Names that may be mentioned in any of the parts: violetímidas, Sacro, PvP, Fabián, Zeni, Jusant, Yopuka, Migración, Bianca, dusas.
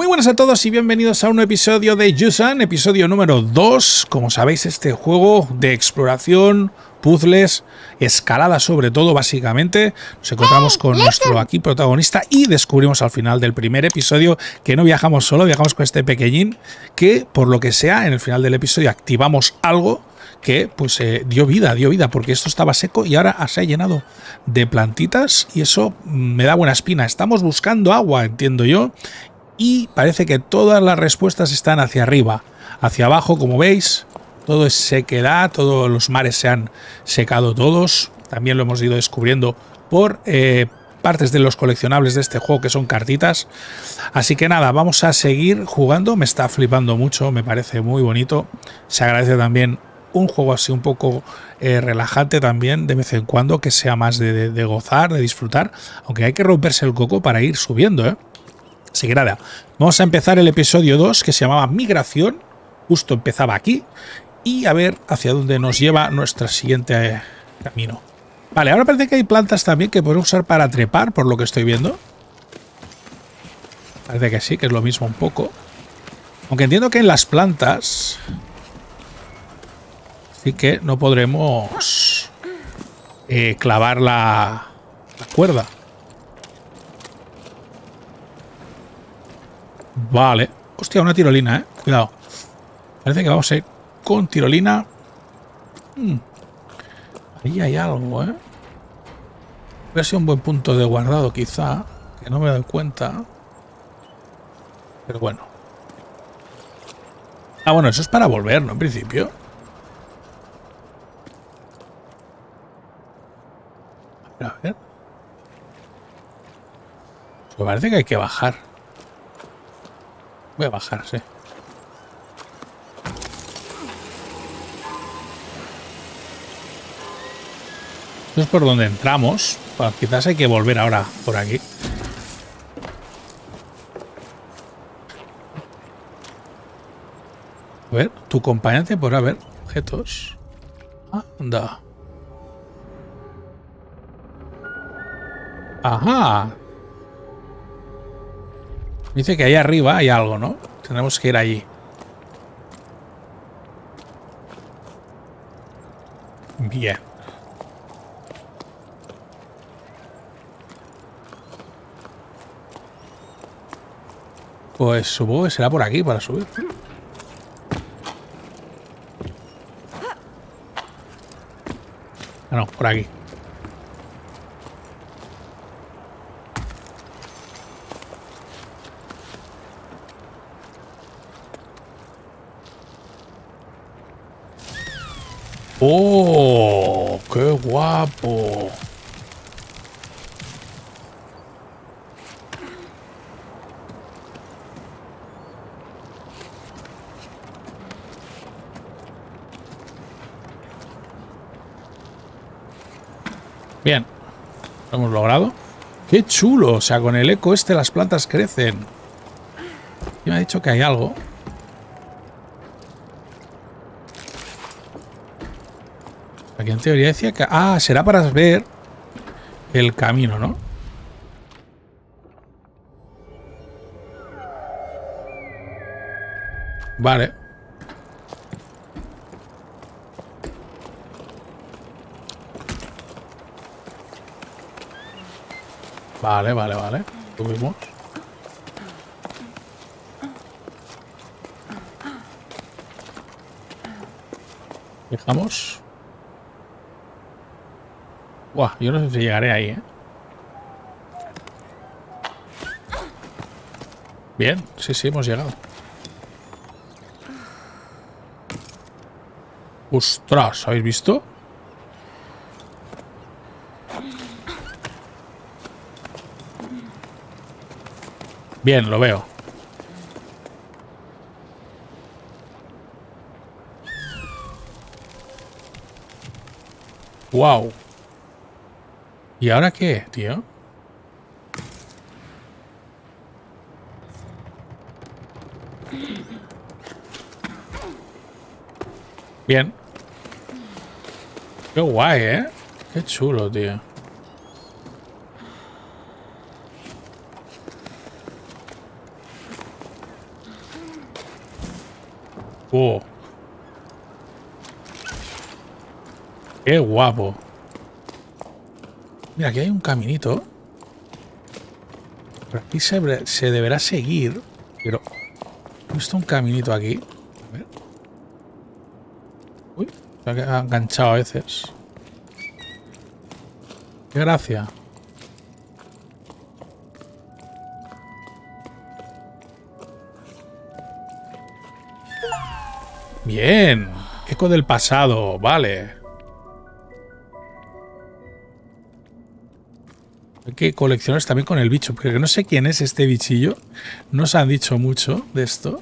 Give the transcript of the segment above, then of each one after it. Muy buenas a todos y bienvenidos a un nuevo episodio de Jusant, episodio número 2. Como sabéis, este juego de exploración, puzzles, escalada sobre todo, básicamente. Nos encontramos con nuestro aquí protagonista y descubrimos al final del primer episodio que no viajamos solo, viajamos con este pequeñín que, por lo que sea, en el final del episodio activamos algo que pues dio vida, porque esto estaba seco y ahora se ha llenado de plantitas y eso me da buena espina. Estamos buscando agua, entiendo yo, y parece que todas las respuestas están hacia arriba. Hacia abajo, como veis, todo es sequedad, todos los mares se han secado todos. También lo hemos ido descubriendo por partes de los coleccionables de este juego, que son cartitas. Así que nada, vamos a seguir jugando. Me está flipando mucho, me parece muy bonito. Se agradece también un juego así un poco relajante también de vez en cuando, que sea más de gozar, de disfrutar, aunque hay que romperse el coco para ir subiendo, ¿eh? Así que nada, vamos a empezar el episodio 2, que se llamaba Migración, justo empezaba aquí, y a ver hacia dónde nos lleva nuestro siguiente camino. Vale, ahora parece que hay plantas también que podemos usar para trepar, por lo que estoy viendo. Parece que sí, que es lo mismo un poco. Aunque entiendo que en las plantas sí que no podremos clavar la cuerda. Vale. Hostia, una tirolina, ¿eh? Cuidado. Parece que vamos a ir con tirolina. Ahí hay algo, ¿eh? Hubiera sido un buen punto de guardado, quizá. Que no me doy cuenta. Pero bueno. Ah, bueno, eso es para volver, ¿no? En principio. A ver. Me parece que hay que bajar. Voy a bajar, sí. Eso es por donde entramos. Bueno, quizás hay que volver ahora por aquí. A ver, tu compañero te podrá ver objetos. Anda. Ajá. Dice que ahí arriba hay algo, ¿no? Tenemos que ir allí. Bien. Pues supongo que será por aquí para subir. Ah, no, por aquí. ¡Oh! ¡Qué guapo! Bien. Lo hemos logrado. ¡Qué chulo! O sea, con el eco este las plantas crecen. Y me ha dicho que hay algo. Aquí en teoría decía que... Ah, será para ver el camino, ¿no? Vale. Vale. Subimos. Dejamos. Buah, yo no sé si llegaré ahí, ¿eh? Bien, sí, hemos llegado. ¡Ostras! ¿Habéis visto? Bien, lo veo. ¡Wow! ¿Y ahora qué, tío? Bien. Qué guay, ¿eh? Qué chulo, tío. ¡Oh! ¡Qué guapo! Mira, aquí hay un caminito. Por aquí se deberá seguir. Pero he visto un caminito aquí. A ver. Uy, se ha enganchado a veces. ¡Qué gracia! Bien. Eco del pasado. Vale. Hay que coleccionar también con el bicho. Porque no sé quién es este bichillo. No se han dicho mucho de esto.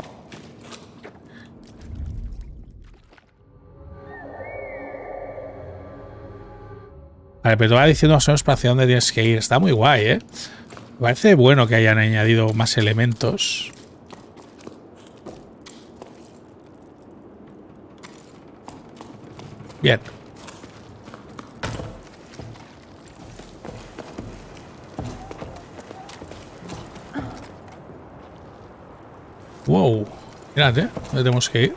Vale, pero te va diciendo más o menos para hacia dónde tienes que ir. Está muy guay, ¿eh? Me parece bueno que hayan añadido más elementos. Bien. Wow. Mirad, ¿eh? ¿Dónde tenemos que ir?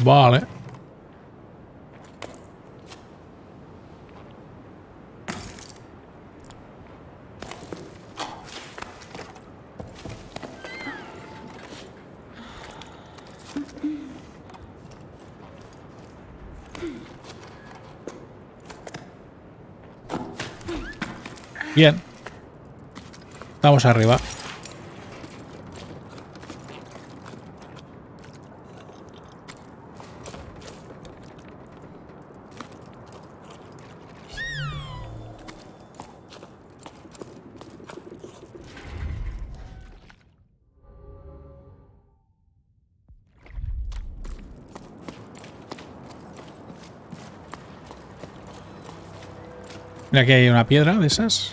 Vale. Bien. Estamos arriba. Mira, aquí hay una piedra de esas.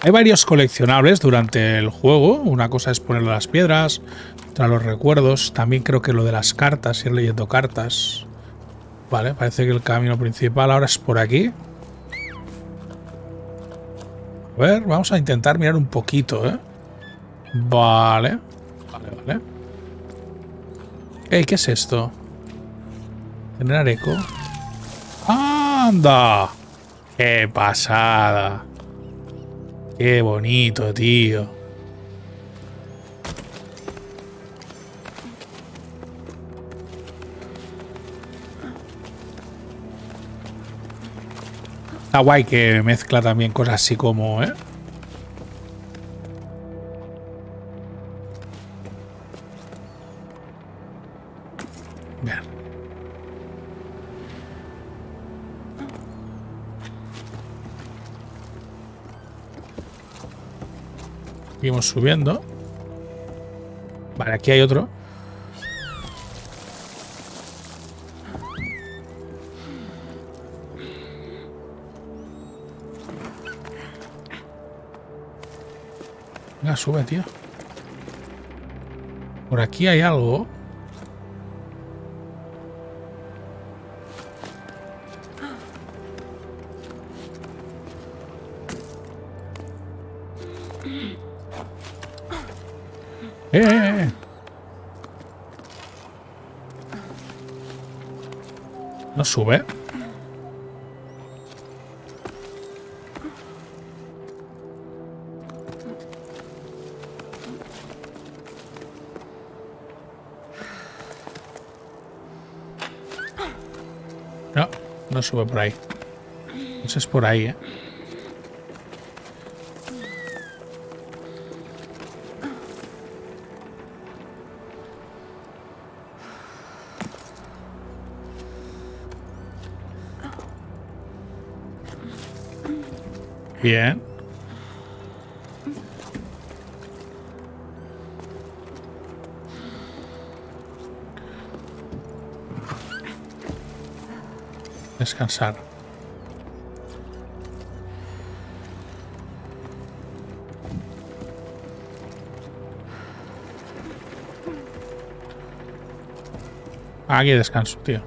Hay varios coleccionables durante el juego. Una cosa es ponerle las piedras, otra los recuerdos. También creo que lo de las cartas, ir leyendo cartas. Vale, parece que el camino principal ahora es por aquí. A ver, vamos a intentar mirar un poquito, ¿eh? Vale. Vale, vale. Ey, ¿qué es esto? Generar eco. ¡Anda! ¡Qué pasada! ¡Qué bonito, tío! Está guay que mezcla también cosas así como, ¿eh? Seguimos subiendo. Vale, aquí hay otro. Venga, sube, tío. Por aquí hay algo. No sube. No, no sube por ahí. Eso es por ahí, ¿eh? Bien. Descansar. Aquí descanso, tío.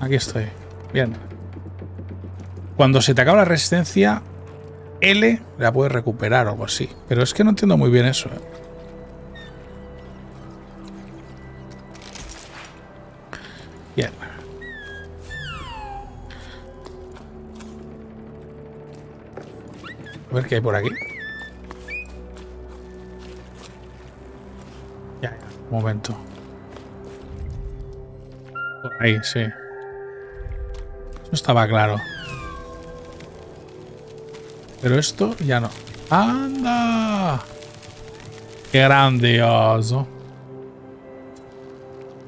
Aquí estoy. Bien. Cuando se te acaba la resistencia, L la puedes recuperar o algo así. Pero es que no entiendo muy bien eso. Bien. A ver qué hay por aquí. Ya, un momento. Por ahí, sí. Eso estaba claro. Pero esto ya no. ¡Anda! ¡Qué grandioso!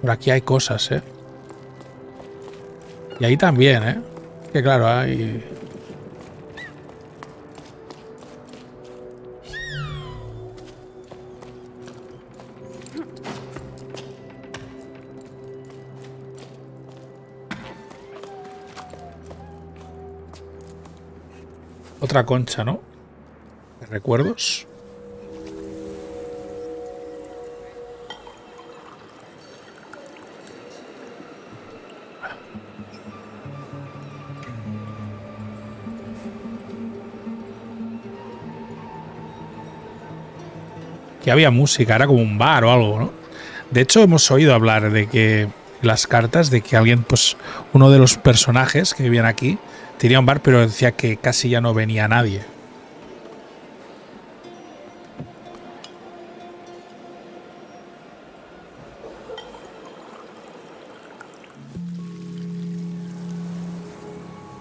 Por aquí hay cosas, ¿eh? Y ahí también, ¿eh? Que claro, hay... Otra concha, ¿no? ¿De recuerdos? Que había música, era como un bar o algo, ¿no? De hecho, hemos oído hablar de que las cartas, de que alguien, pues, uno de los personajes que vivían aquí, tenía un bar, pero decía que casi ya no venía nadie.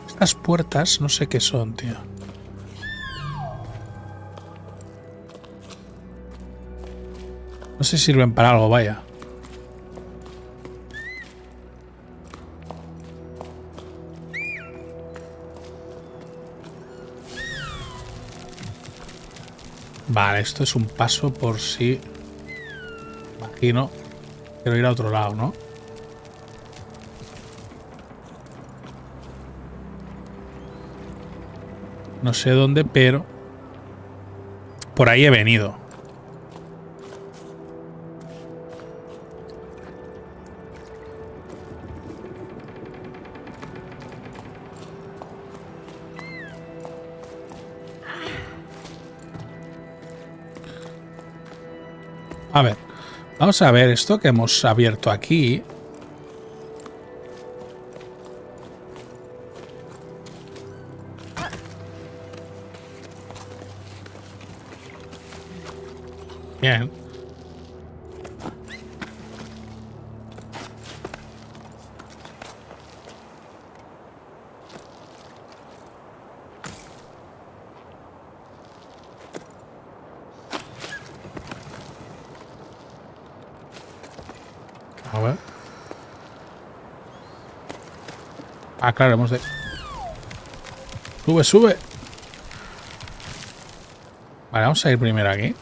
Estas puertas, no sé qué son, tío. No sé si sirven para algo, vaya. Vale, esto es un paso por si... Imagino... Quiero ir a otro lado, ¿no? No sé dónde, pero... Por ahí he venido. A ver, vamos a ver esto que hemos abierto aquí. Bien. Ah, claro, hemos de... Sube, sube. Vale, vamos a ir primero aquí.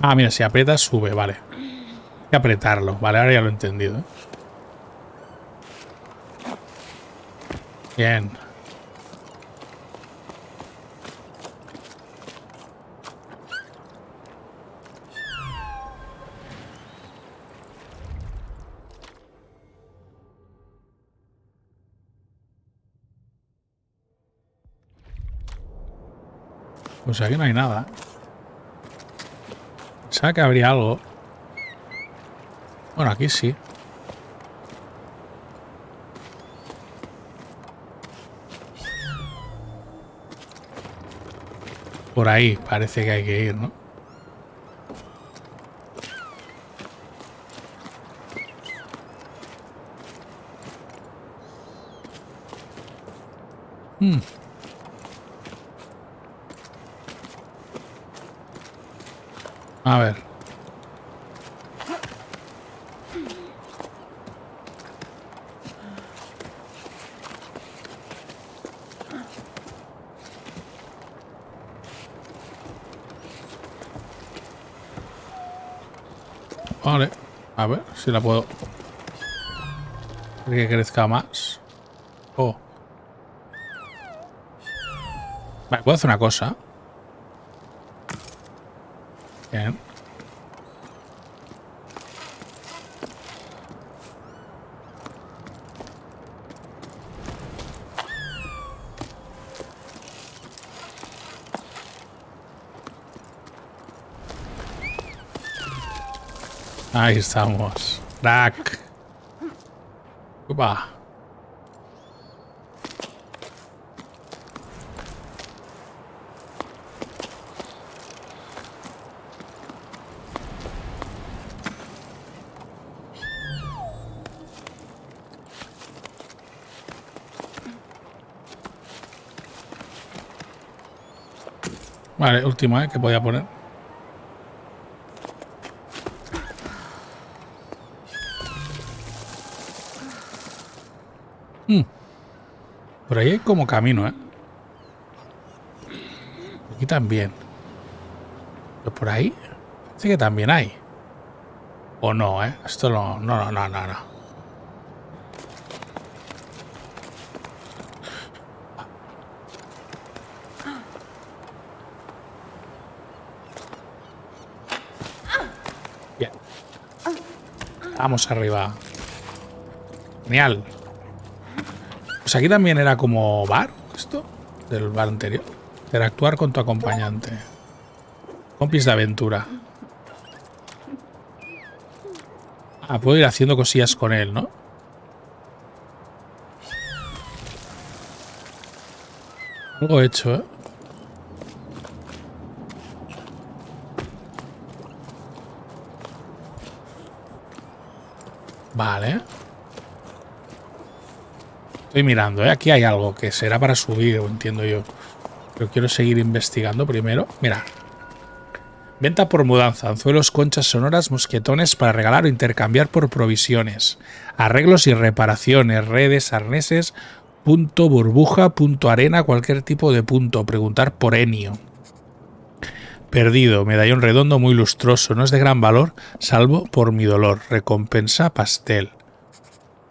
Ah, mira, si aprietas, sube, vale. Hay que apretarlo, vale, ahora ya lo he entendido, ¿eh? Bien. Pues aquí no hay nada. Pensaba que habría algo. Bueno, aquí sí. Por ahí parece que hay que ir, ¿no? A ver. Vale. A ver si la puedo... que crezca más. Oh. Vale, puedo hacer una cosa. Bien. Ahí estamos. Crack. Opa. Vale, última, que podía poner. Por ahí hay como camino, ¿eh? Aquí también. Pero por ahí sí que también hay. O no, ¿eh? Esto no... No. Bien. Vamos arriba. Genial. Pues aquí también era como bar, esto, del bar anterior. Interactuar con tu acompañante. Compis de aventura. Ah, puedo ir haciendo cosillas con él, ¿no? Algo hecho, ¿eh? Vale. Estoy mirando, ¿eh? Aquí hay algo que será para subir, entiendo yo. Pero quiero seguir investigando primero. Mira. Venta por mudanza, anzuelos, conchas sonoras, mosquetones para regalar o intercambiar por provisiones. Arreglos y reparaciones, redes, arneses, punto burbuja, punto arena, cualquier tipo de punto. Preguntar por Enio. Perdido, medallón redondo muy lustroso, no es de gran valor, salvo por mi dolor. Recompensa pastel.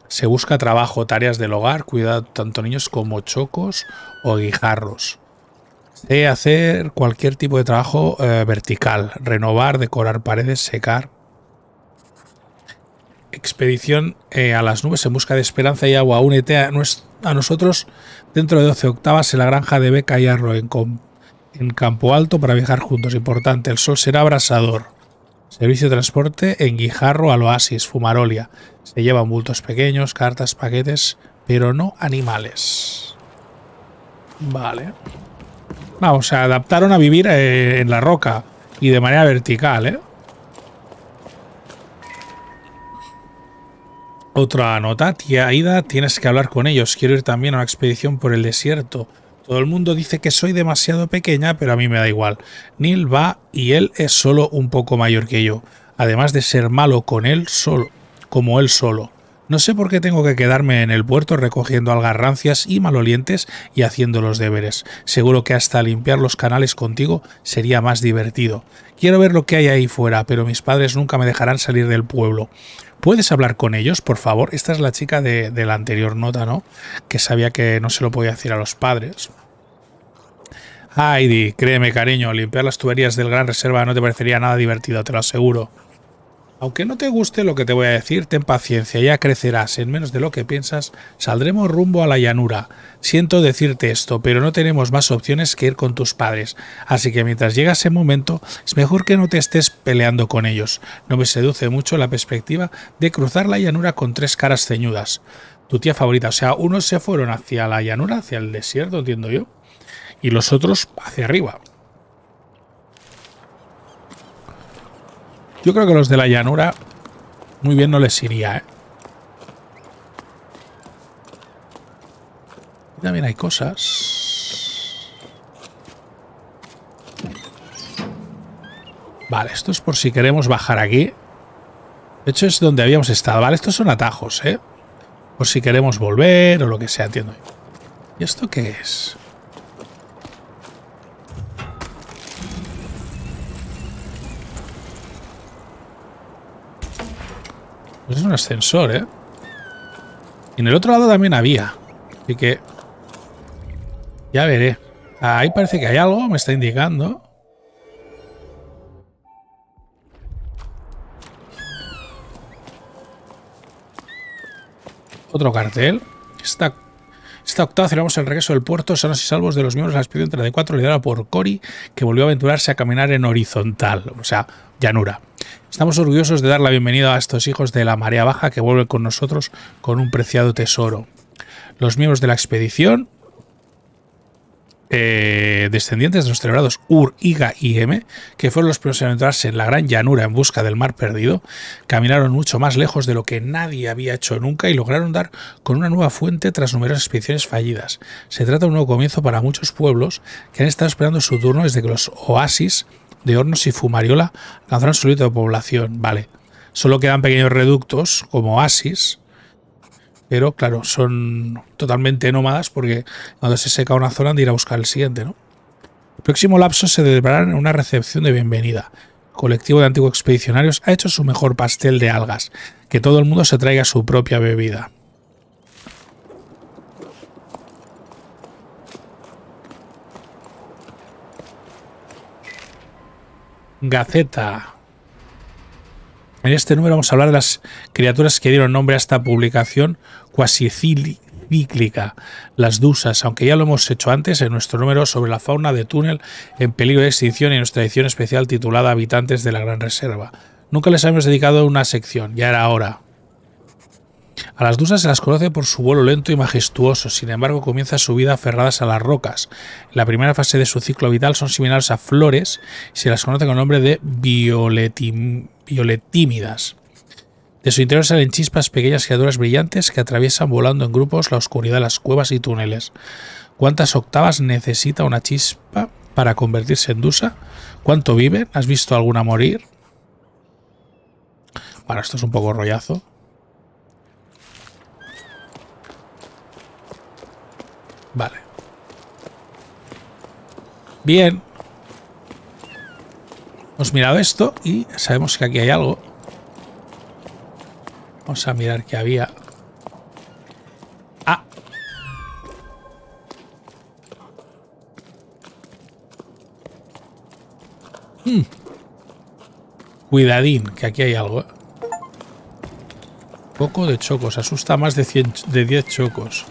Se busca trabajo, tareas del hogar, cuidado tanto niños como chocos o guijarros. Sé hacer cualquier tipo de trabajo vertical. Renovar, decorar paredes, secar. Expedición a las nubes en busca de esperanza y agua. Únete a nosotros dentro de 12 octavas en la granja de Beca y Arro en Campo Alto para viajar juntos. Importante, el sol será abrasador. Servicio de transporte en Guijarro al Oasis, Fumarolia. Se llevan bultos pequeños, cartas, paquetes, pero no animales. Vale. Vamos, se adaptaron a vivir en la roca y de manera vertical, ¿eh? Otra nota. Tía Aida, tienes que hablar con ellos. Quiero ir también a una expedición por el desierto. Todo el mundo dice que soy demasiado pequeña, pero a mí me da igual. Neil va y él es solo un poco mayor que yo. Además de ser malo con él solo, como él solo. No sé por qué tengo que quedarme en el puerto recogiendo algas rancias y malolientes y haciendo los deberes. Seguro que hasta limpiar los canales contigo sería más divertido. Quiero ver lo que hay ahí fuera, pero mis padres nunca me dejarán salir del pueblo. ¿Puedes hablar con ellos, por favor? Esta es la chica de la anterior nota, ¿no? Que sabía que no se lo podía decir a los padres. Heidi, créeme, cariño, limpiar las tuberías del Gran Reserva no te parecería nada divertido, te lo aseguro. Aunque no te guste lo que te voy a decir, ten paciencia, ya crecerás. En menos de lo que piensas, saldremos rumbo a la llanura. Siento decirte esto, pero no tenemos más opciones que ir con tus padres. Así que mientras llega ese momento, es mejor que no te estés peleando con ellos. No me seduce mucho la perspectiva de cruzar la llanura con tres caras ceñudas. Tu tía favorita, o sea, unos se fueron hacia la llanura, hacia el desierto, entiendo yo, y los otros hacia arriba. Yo creo que los de la llanura muy bien no les iría, ¿eh? Y también hay cosas. Vale, esto es por si queremos bajar aquí. De hecho, es donde habíamos estado. Vale, estos son atajos, ¿eh? Por si queremos volver o lo que sea, entiendo. ¿Y esto qué es? Pues es un ascensor, ¿eh? Y en el otro lado también había. Así que... ya veré. Ahí parece que hay algo, me está indicando. Otro cartel. Esta octava celebramos el regreso del puerto, sanos y salvos de los miembros de la expedición 34, liderada por Cory, que volvió a aventurarse a caminar en horizontal, o sea, llanura. Estamos orgullosos de dar la bienvenida a estos hijos de la marea baja que vuelven con nosotros con un preciado tesoro. Los miembros de la expedición, descendientes de los celebrados Ur, Iga y M, que fueron los primeros en aventurarse en la gran llanura en busca del mar perdido, caminaron mucho más lejos de lo que nadie había hecho nunca y lograron dar con una nueva fuente tras numerosas expediciones fallidas. Se trata de un nuevo comienzo para muchos pueblos que han estado esperando su turno desde que los oasis de Hornos y Fumariola alcanzaron su límite de población. Vale, solo quedan pequeños reductos como oasis. Pero, claro, son totalmente nómadas porque cuando se seca una zona han de ir a buscar el siguiente, ¿no? El próximo lapso se celebrarán en una recepción de bienvenida. El colectivo de antiguos expedicionarios ha hecho su mejor pastel de algas. Que todo el mundo se traiga su propia bebida. Gaceta. En este número vamos a hablar de las criaturas que dieron nombre a esta publicación cuasi cíclica, las dusas, aunque ya lo hemos hecho antes en nuestro número sobre la fauna de túnel en peligro de extinción y en nuestra edición especial titulada Habitantes de la Gran Reserva. Nunca les habíamos dedicado una sección, ya era hora. A las dusas se las conoce por su vuelo lento y majestuoso, sin embargo comienza su vida aferradas a las rocas. En la primera fase de su ciclo vital son similares a flores y se las conoce con el nombre de violetímidas. De su interior salen chispas pequeñas criaturas brillantes que atraviesan volando en grupos la oscuridad de las cuevas y túneles. ¿Cuántas octavas necesita una chispa para convertirse en dusa? ¿Cuánto viven? ¿Has visto alguna morir? Bueno, esto es un poco rollazo. Vale. Bien. Hemos mirado esto y sabemos que aquí hay algo. Vamos a mirar qué había. Ah. Cuidadín, que aquí hay algo. Poco de chocos. Asusta más de 10 chocos.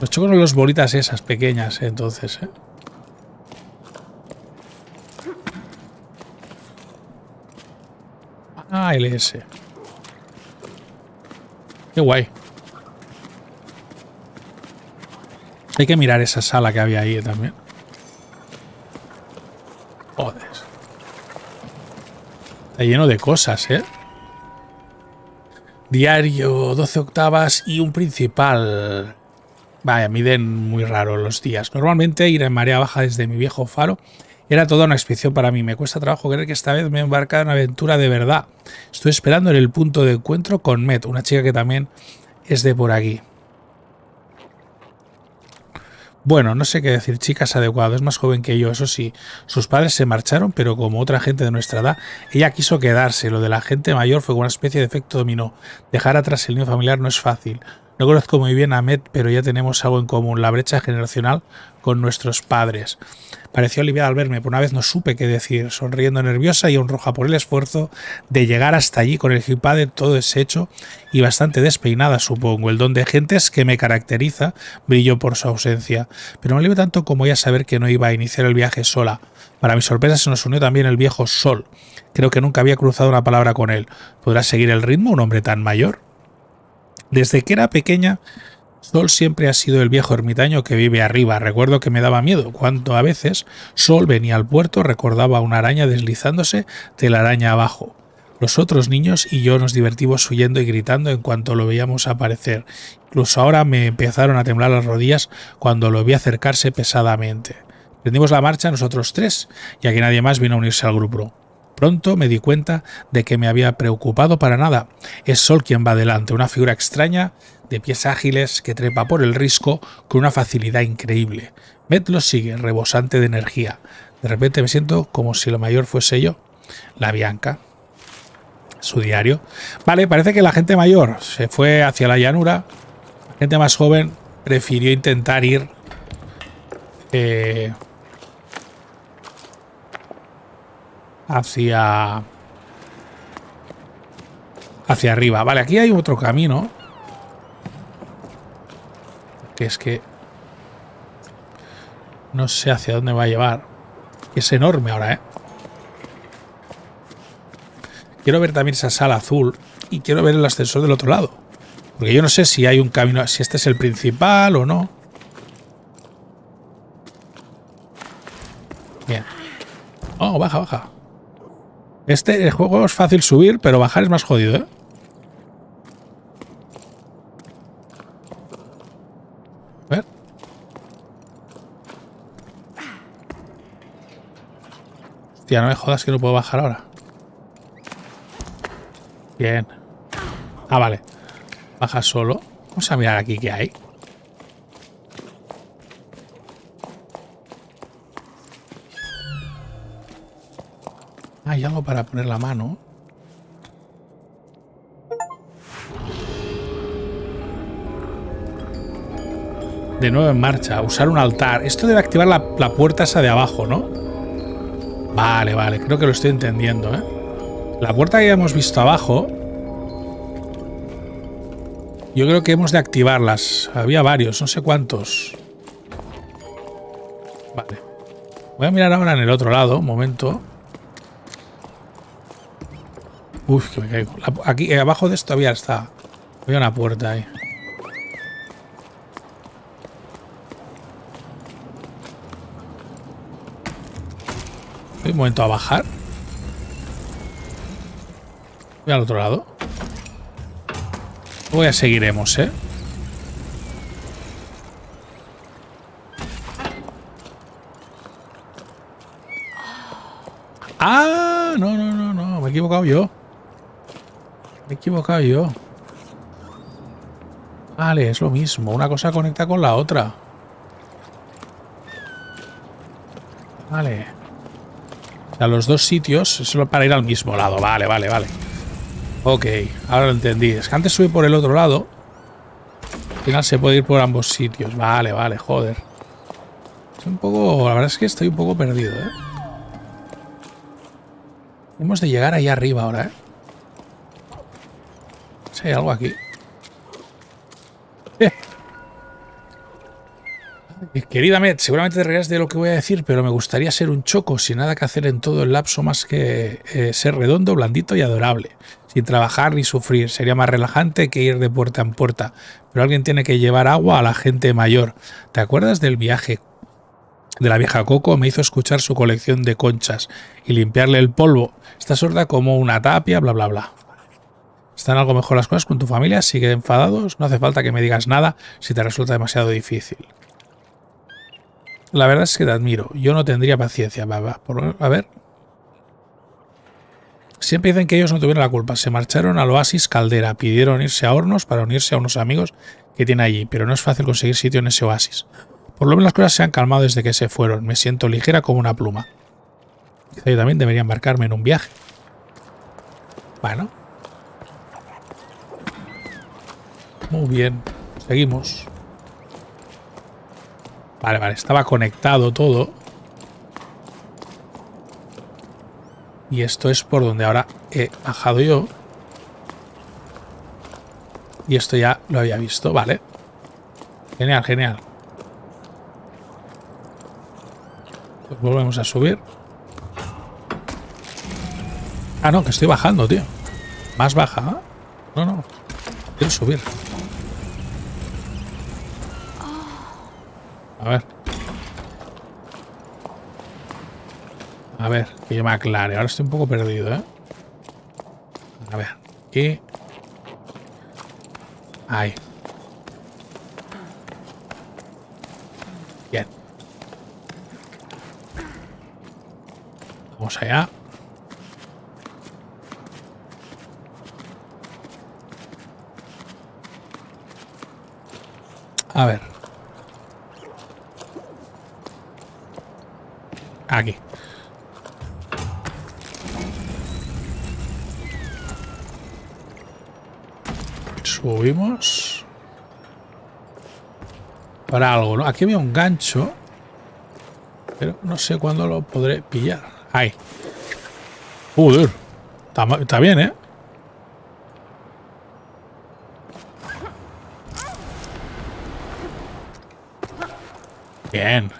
Los chocos son las bolitas esas pequeñas, entonces, ¿eh? Ah, LS. Qué guay. Hay que mirar esa sala que había ahí, ¿eh? También. Joder. Está lleno de cosas, ¿eh? Diario, 12 octavas y un principal... Vaya, miden muy raro los días. Normalmente ir en marea baja desde mi viejo faro era toda una expedición para mí. Me cuesta trabajo creer que esta vez me he embarcado en una aventura de verdad. Estoy esperando en el punto de encuentro con Met, una chica que también es de por aquí. Bueno, no sé qué decir, chicas adecuadas. Es más joven que yo, eso sí. Sus padres se marcharon, pero como otra gente de nuestra edad, ella quiso quedarse. Lo de la gente mayor fue una especie de efecto dominó. Dejar atrás el nido familiar no es fácil. No conozco muy bien a Met, pero ya tenemos algo en común, la brecha generacional con nuestros padres. Pareció aliviada al verme, por una vez no supe qué decir, sonriendo nerviosa y aún roja por el esfuerzo de llegar hasta allí con el jipade todo deshecho y bastante despeinada, supongo. El don de gentes que me caracteriza brilló por su ausencia, pero me alivió tanto como ya saber que no iba a iniciar el viaje sola. Para mi sorpresa se nos unió también el viejo Sol. Creo que nunca había cruzado una palabra con él. ¿Podrá seguir el ritmo un hombre tan mayor? Desde que era pequeña, Sol siempre ha sido el viejo ermitaño que vive arriba. Recuerdo que me daba miedo cuando a veces Sol venía al puerto, recordaba una araña deslizándose de la araña abajo. Los otros niños y yo nos divertimos huyendo y gritando en cuanto lo veíamos aparecer. Incluso ahora me empezaron a temblar las rodillas cuando lo vi acercarse pesadamente. Prendimos la marcha nosotros tres, ya que nadie más vino a unirse al grupo. Pronto me di cuenta de que me había preocupado para nada. Es Sol quien va adelante, una figura extraña, de pies ágiles, que trepa por el risco con una facilidad increíble. Met lo sigue, rebosante de energía. De repente me siento como si lo mayor fuese yo, la Bianca. su diario. Vale, parece que la gente mayor se fue hacia la llanura. La gente más joven prefirió intentar ir hacia arriba. Vale, aquí hay otro camino. Que es que no sé hacia dónde va a llevar. Es enorme ahora, ¿eh? Quiero ver también esa sala azul y quiero ver el ascensor del otro lado. Porque yo no sé si hay un camino, si este es el principal o no. Bien. Oh, baja, baja. Este el juego es fácil subir, pero bajar es más jodido, ¿eh? A ver. Hostia, no me jodas que no puedo bajar ahora. Bien. Ah, vale. Baja solo. Vamos a mirar aquí qué hay. Hay algo para poner la mano. De nuevo en marcha. Usar un altar. Esto debe activar la puerta esa de abajo, ¿no? Vale, vale. Creo que lo estoy entendiendo, ¿eh? La puerta que ya hemos visto abajo, yo creo que hemos de activarlas. Había varios, no sé cuántos. Vale. Voy a mirar ahora en el otro lado, un momento. Uf, que me caigo. Aquí, abajo de esto todavía está. Había una puerta ahí. Un momento a bajar. Voy al otro lado. Luego ya seguiremos, ¿eh? ¡Ah! No, no, no, no. Me he equivocado yo. Me he equivocado yo. Vale, es lo mismo. Una cosa conecta con la otra. Vale. O sea, los dos sitios es para ir al mismo lado. Vale, vale, vale. Ok, ahora lo entendí. Es que antes subí por el otro lado. Al final se puede ir por ambos sitios. Vale, vale, joder. Estoy un poco... La verdad es que estoy un poco perdido, ¿eh? Hemos de llegar ahí arriba ahora, ¿eh? Si hay algo aquí. Querida Met, seguramente te reirás de lo que voy a decir, pero me gustaría ser un choco sin nada que hacer en todo el lapso más que ser redondo, blandito y adorable. Sin trabajar ni sufrir. Sería más relajante que ir de puerta en puerta. Pero alguien tiene que llevar agua a la gente mayor. ¿Te acuerdas del viaje de la vieja Coco? Me hizo escuchar su colección de conchas y limpiarle el polvo. Está sorda como una tapia, bla, bla, bla. ¿Están algo mejor las cosas con tu familia? ¿Sigue enfadados? No hace falta que me digas nada si te resulta demasiado difícil. La verdad es que te admiro. Yo no tendría paciencia, papá. A ver. Siempre dicen que ellos no tuvieron la culpa. Se marcharon al oasis Caldera. Pidieron irse a Hornos para unirse a unos amigos que tienen allí. Pero no es fácil conseguir sitio en ese oasis. Por lo menos las cosas se han calmado desde que se fueron. Me siento ligera como una pluma. Quizá yo también debería embarcarme en un viaje. Bueno. Muy bien. Seguimos. Vale, vale, estaba conectado todo. Y esto es por donde ahora he bajado yo. Y esto ya lo había visto, vale. Genial, genial. Pues volvemos a subir. Ah, no, que estoy bajando, tío. Más baja, ¿eh? No, no. Quiero subir. A ver. A ver, que yo me aclare. Ahora estoy un poco perdido, ¿eh? A ver. Aquí. Ahí. Bien. Vamos allá. A ver. Aquí. Subimos. Para algo, ¿no? Aquí había un gancho. Pero no sé cuándo lo podré pillar. Ahí. Joder. Está bien, ¿eh? Bien.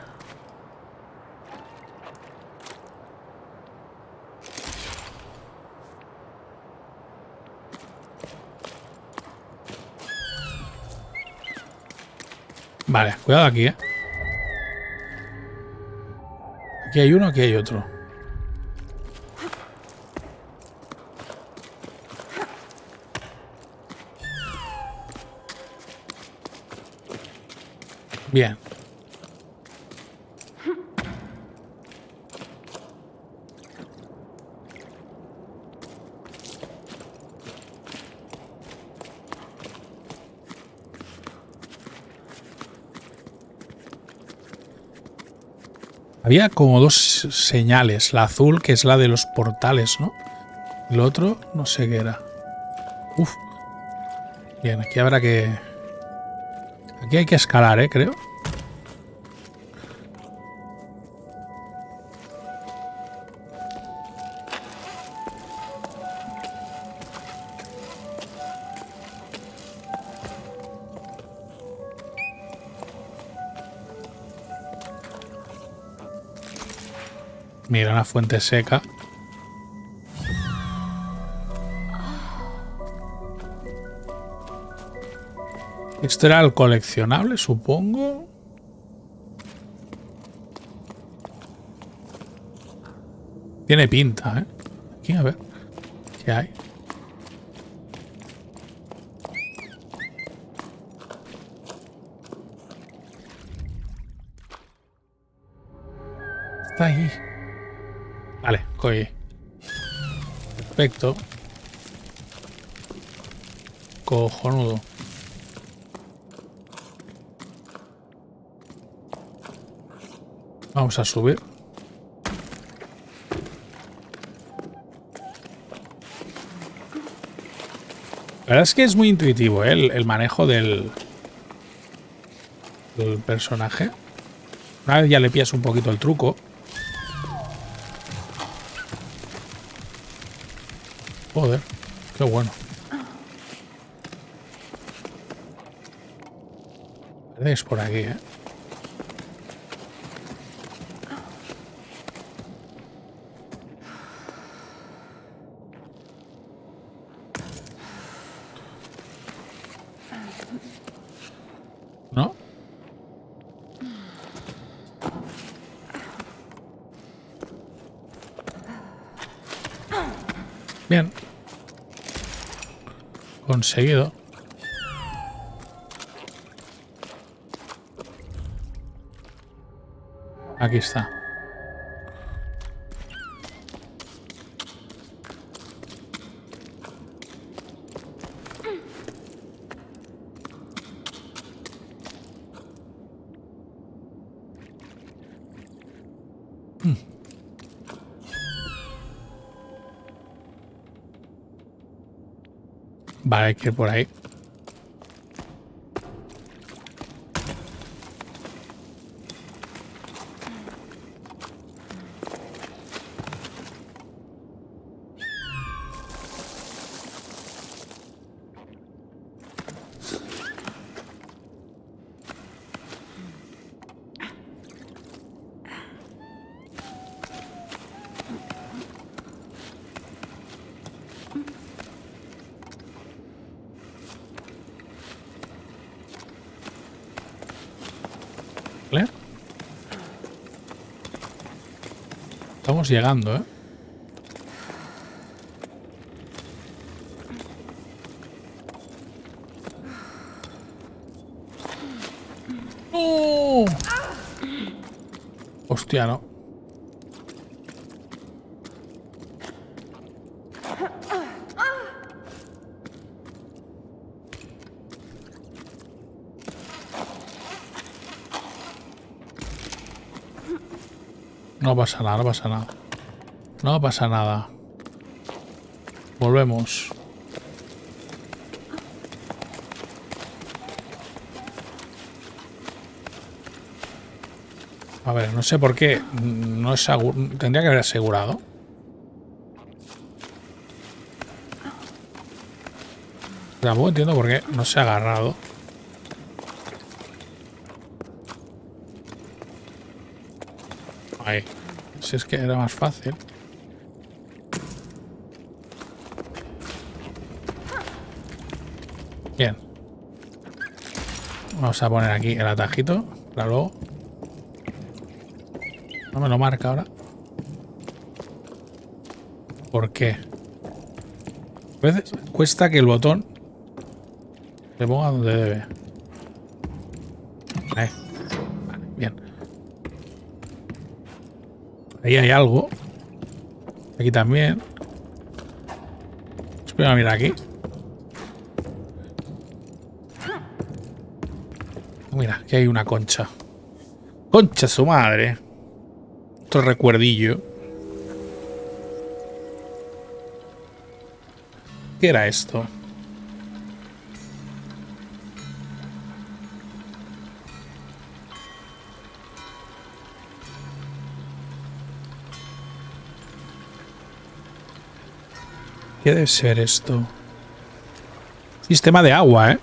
Vale, cuidado aquí, ¿eh? Aquí hay uno, aquí hay otro. Bien. Había como dos señales, la azul que es la de los portales, ¿no? El otro no sé qué era. Uf. Bien, aquí habrá que... Aquí hay que escalar, ¿eh? Creo. Mira, una fuente seca. Esto era el coleccionable, supongo. Tiene pinta, ¿eh? Aquí, a ver. ¿Qué hay? Está ahí. Vale, cogí. Perfecto. Cojonudo. Vamos a subir. La verdad es que es muy intuitivo, ¿eh? el manejo del personaje. Una vez ya le pillas un poquito el truco. Joder, qué bueno. Es por aquí, ¿eh? ¿No? Bien. Conseguido. Aquí está. Vale, hay que ir por ahí. Estamos llegando, ¿eh? ¡Oh! Hostia, no. No pasa nada, no pasa nada. No pasa nada. Volvemos. A ver, no sé por qué. No es tendría que haber asegurado. Tampoco entiendo por qué no se ha agarrado. Ahí. Si es que era más fácil. Bien. Vamos a poner aquí el atajito para luego. No me lo marca ahora. ¿Por qué? A veces cuesta que el botón se ponga donde debe. Vale, bien. Ahí hay algo. Aquí también. Espera, mira aquí. Mira, aquí hay una concha. ¡Concha su madre! Otro recuerdillo. ¿Qué era esto? ¿Qué debe ser esto? Sistema de agua, ¿eh?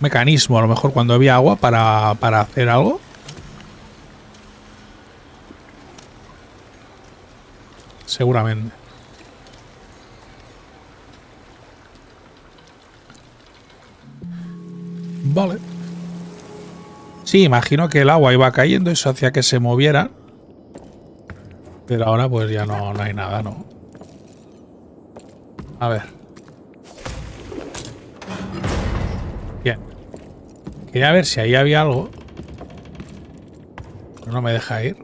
Mecanismo, a lo mejor cuando había agua para hacer algo. Seguramente. Vale. Sí, imagino que el agua iba cayendo y eso hacía que se moviera. Pero ahora pues ya no hay nada, ¿no? A ver. Bien. Quería ver si ahí había algo. Pero no me deja ir.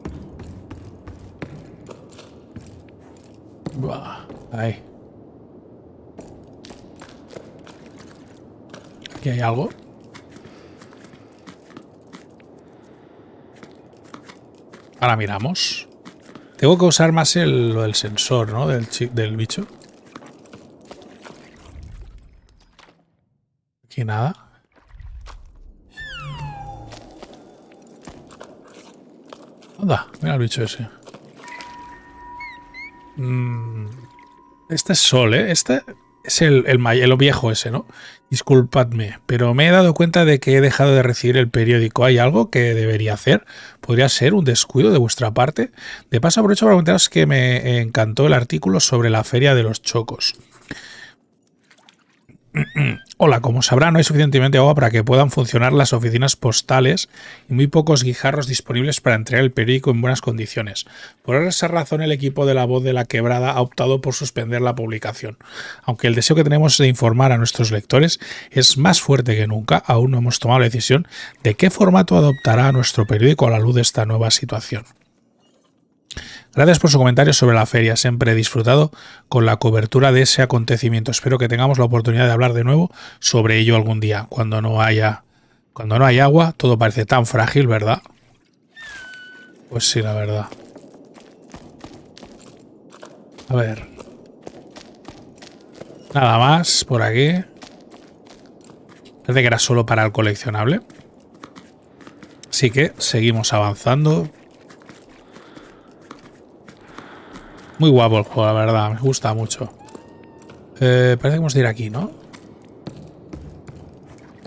Ahí. Aquí hay algo. Ahora miramos. Tengo que usar más el sensor, ¿no? Del bicho. Aquí nada. Anda, mira el bicho ese. Este es Sol, ¿eh? Este es el viejo ese, ¿no? Disculpadme, pero me he dado cuenta de que he dejado de recibir el periódico. ¿Hay algo que debería hacer? ¿Podría ser un descuido de vuestra parte? De paso, aprovecho para comentaros que me encantó el artículo sobre la Feria de los Chocos. Hola, como sabrán, no hay suficientemente agua para que puedan funcionar las oficinas postales y muy pocos guijarros disponibles para entregar el periódico en buenas condiciones. Por esa razón, el equipo de La Voz de la Quebrada ha optado por suspender la publicación. Aunque el deseo que tenemos de informar a nuestros lectores es más fuerte que nunca, aún no hemos tomado la decisión de qué formato adoptará nuestro periódico a la luz de esta nueva situación. Gracias por su comentario sobre la feria, siempre he disfrutado con la cobertura de ese acontecimiento. Espero que tengamos la oportunidad de hablar de nuevo sobre ello algún día. Cuando no hay agua, todo parece tan frágil, ¿verdad? Pues sí, la verdad. A ver. Nada más por aquí. Parece que era solo para el coleccionable. Así que seguimos avanzando. Muy guapo el juego, la verdad. Me gusta mucho. Parece que vamos a ir aquí, ¿no?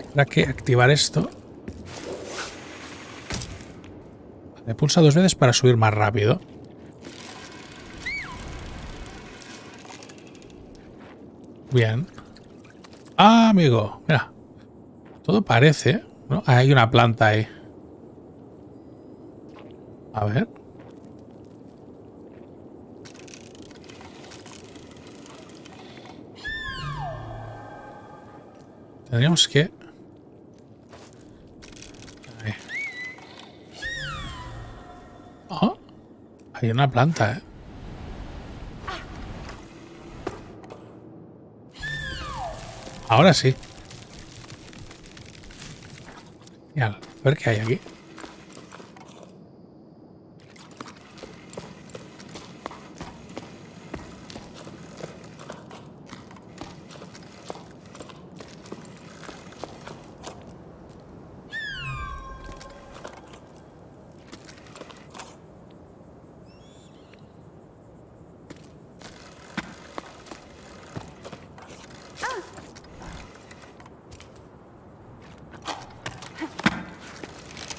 Habrá que activar esto. Le pulsa dos veces para subir más rápido. Bien. ¡Ah, amigo! Mira. Todo parece, ¿no? Ah, hay una planta ahí. A ver. Tendríamos que... Ahí. Oh, hay una planta, ¿eh? Ahora sí. Genial. A ver qué hay aquí.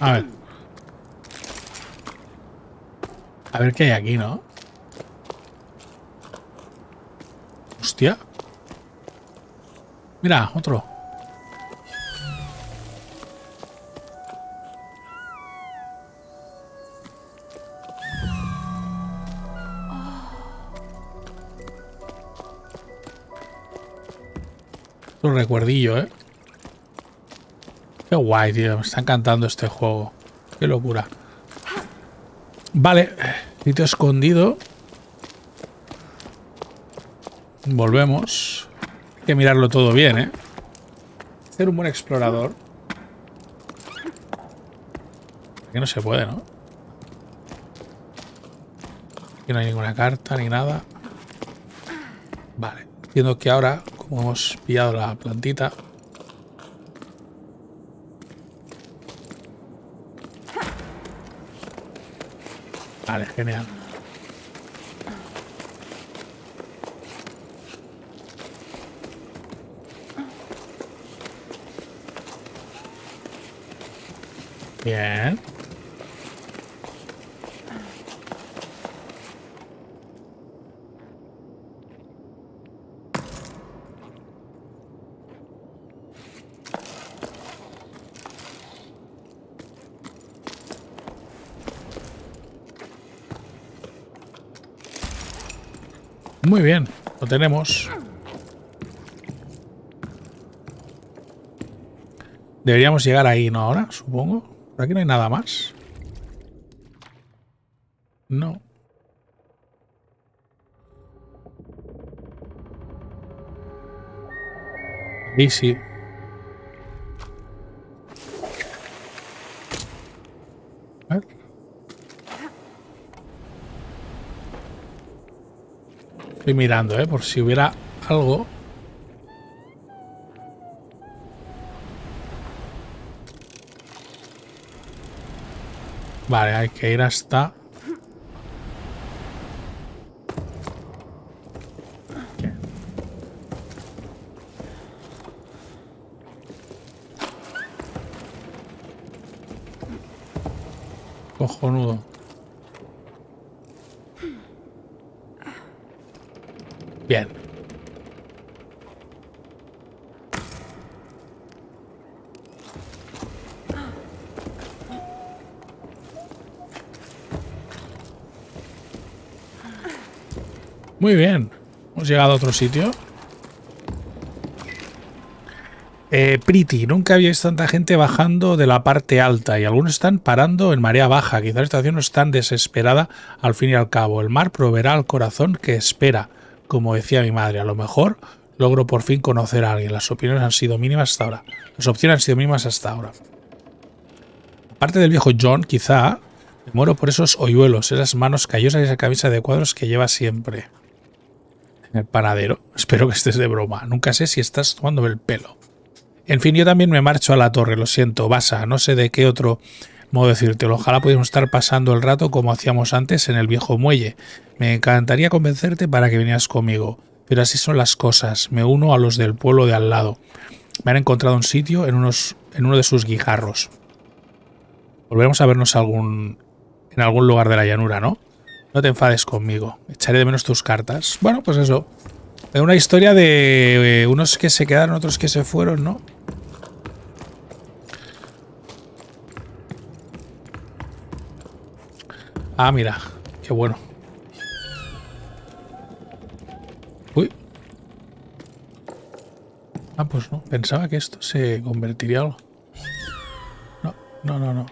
A ver. A ver qué hay aquí, ¿no? Hostia. Mira, otro. Un recuerdillo, ¿eh? Qué guay, tío. Me está encantando este juego. Qué locura. Vale. Sitio escondido. Volvemos. Hay que mirarlo todo bien, ¿eh? Ser un buen explorador. Aquí no se puede, ¿no? Aquí no hay ninguna carta ni nada. Vale. Entiendo que ahora... hemos pillado la plantita. Vale, genial. Bien. Muy bien, lo tenemos. Deberíamos llegar ahí, ¿no? Ahora, supongo. Por aquí no hay nada más. No. Y sí. Estoy mirando, por si hubiera algo. Vale, hay que ir hasta... Cojonudo. Bien. Muy bien. Hemos llegado a otro sitio. Pretty. Nunca había visto tanta gente bajando de la parte alta y algunos están parando en marea baja. Quizás la situación no es tan desesperada al fin y al cabo. El mar proveerá al corazón que espera. Como decía mi madre, a lo mejor logro por fin conocer a alguien. Las opciones han sido mínimas hasta ahora. Aparte del viejo John, quizá me muero por esos hoyuelos, esas manos callosas y esa camisa de cuadros que lleva siempre. El panadero. Espero que estés de broma. Nunca sé si estás tomándome el pelo. En fin, yo también me marcho a la torre. Lo siento, Basa. No sé de qué otro modo decírtelo. Ojalá pudiéramos estar pasando el rato como hacíamos antes en el viejo muelle. Me encantaría convencerte para que vinieras conmigo, pero así son las cosas. Me uno a los del pueblo de al lado. Me han encontrado un sitio en uno de sus guijarros. Volveremos a vernos en algún lugar de la llanura, ¿no? No te enfades conmigo. Echaré de menos tus cartas. Bueno, pues eso. Es una historia de unos que se quedaron, otros que se fueron, ¿no? Ah, mira. Qué bueno. Uy. Ah, pues no. Pensaba que esto se convertiría en algo. No, no, no, no.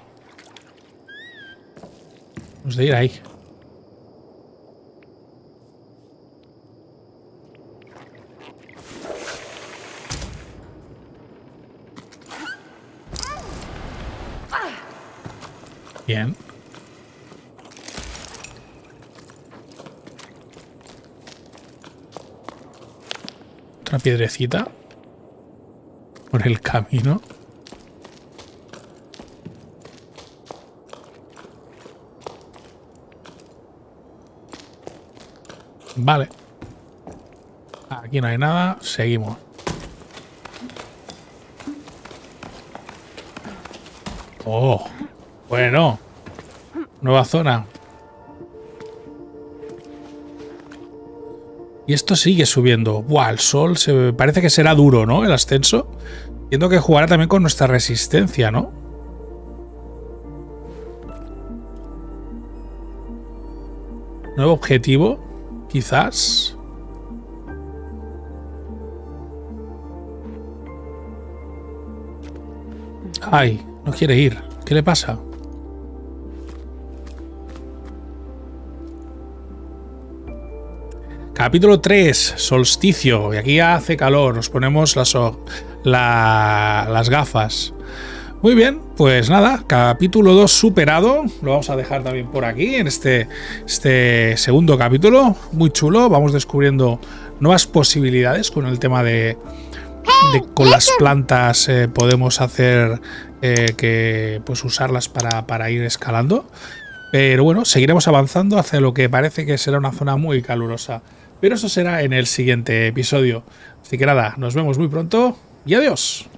Hemos de ir ahí. Bien. Otra piedrecita por el camino. Vale. Aquí no hay nada. Seguimos. Oh, Bueno. Nueva zona. Y esto sigue subiendo. Buah, el sol se parece que será duro, ¿no? El ascenso. Entiendo que jugará también con nuestra resistencia, ¿no? Nuevo objetivo, quizás. Ay, no quiere ir. ¿Qué le pasa? Capítulo 3, solsticio. Y aquí hace calor, nos ponemos las gafas. Muy bien, pues nada, capítulo 2 superado. Lo vamos a dejar también por aquí, en este segundo capítulo. Muy chulo, vamos descubriendo nuevas posibilidades con el tema de con las plantas podemos hacer que pues usarlas para ir escalando. Pero bueno, seguiremos avanzando hacia lo que parece que será una zona muy calurosa. Pero eso será en el siguiente episodio. Así que nada, nos vemos muy pronto y adiós.